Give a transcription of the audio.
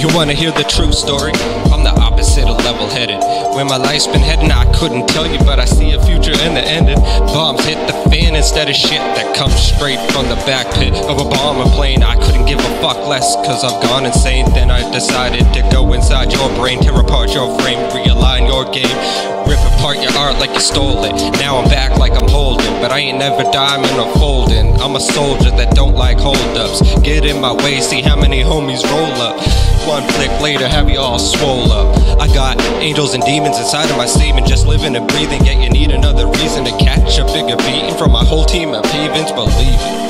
You wanna hear the true story? I'm the opposite of level-headed. Where my life's been heading, I couldn't tell you, but I see a future in the ending. Bombs hit the fan instead of shit that comes straight from the back pit of a bomber plane. I couldn't give a fuck less, cause I've gone insane. Then I decided to go inside your brain, tear apart your frame, realign your game, rip apart your art like you stole it. Now I'm back like I'm holding, but I ain't never diamond or folding. I'm a soldier that don't like holdups. Get in my way, see how many homies roll up. One flick later, have you all swole up. I got angels and demons inside of my semen, just living and breathing, yet you need another reason to catch a bigger beating from my whole team of heathens. Believe it.